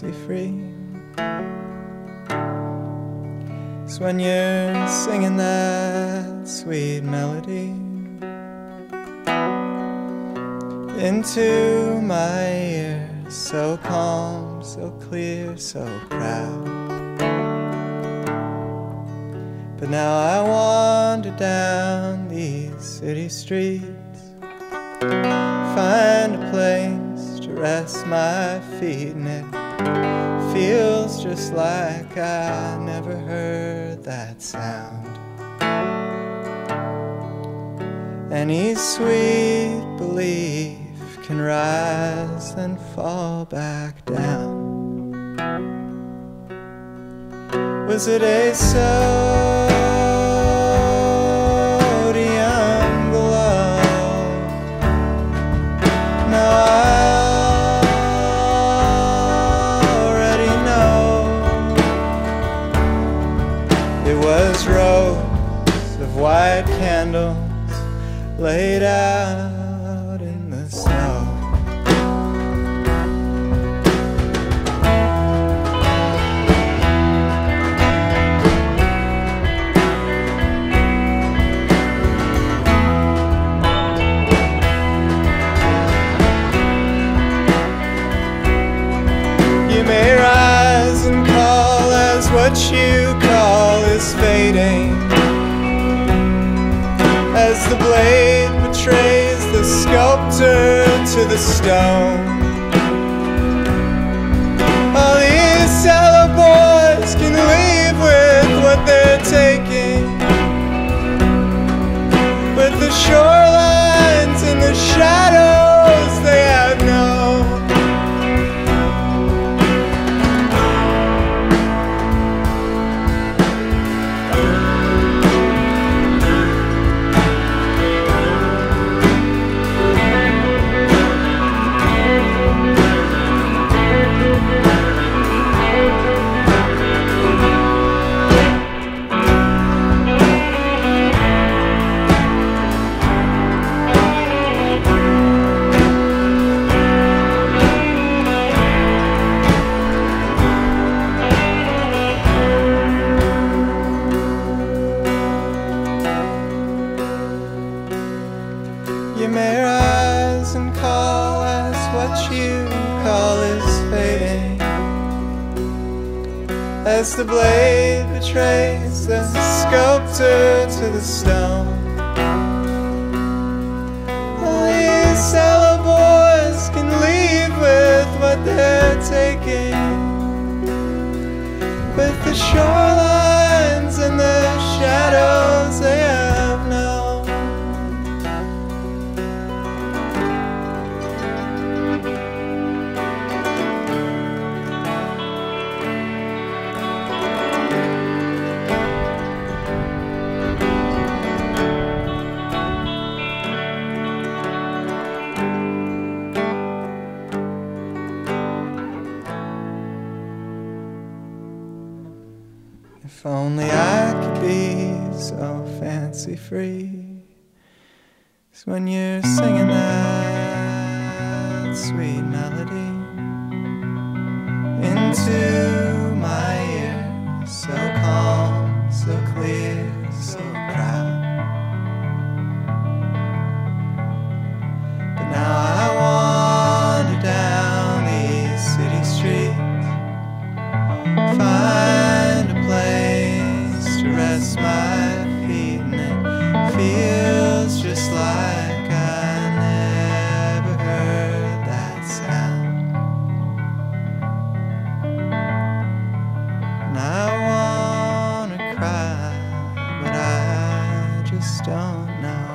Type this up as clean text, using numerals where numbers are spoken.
fancy free. It's when you're singing that sweet melody into my ear, so calm, so clear, so proud. But now I wander down these city streets, find a place to rest my feet, and it feels just like I never heard that sound. Any sweet belief can rise and fall back down. Was it a sodium glow? Now I already know. It was rows of white candles laid out in the snow. What you call is fading, as the blade betrays the sculptor to the stone. All these cellar boys can leave with what they're taking, but the shorelines and the shadows they outnumber. You may rise and call as what you call is fading, as the blade betrays the sculptor to the stone. Only cellar boys can leave with what they're taking, with the shorelines and the shadows they have known. If only I could be so fancy free. It's when you're singing that sweet melody into my ear, so calm, so clear, so proud. But now I wander down these city streets, find a place my feet, and it feels just like I never heard that sound. And I wanna cry, but I just don't know.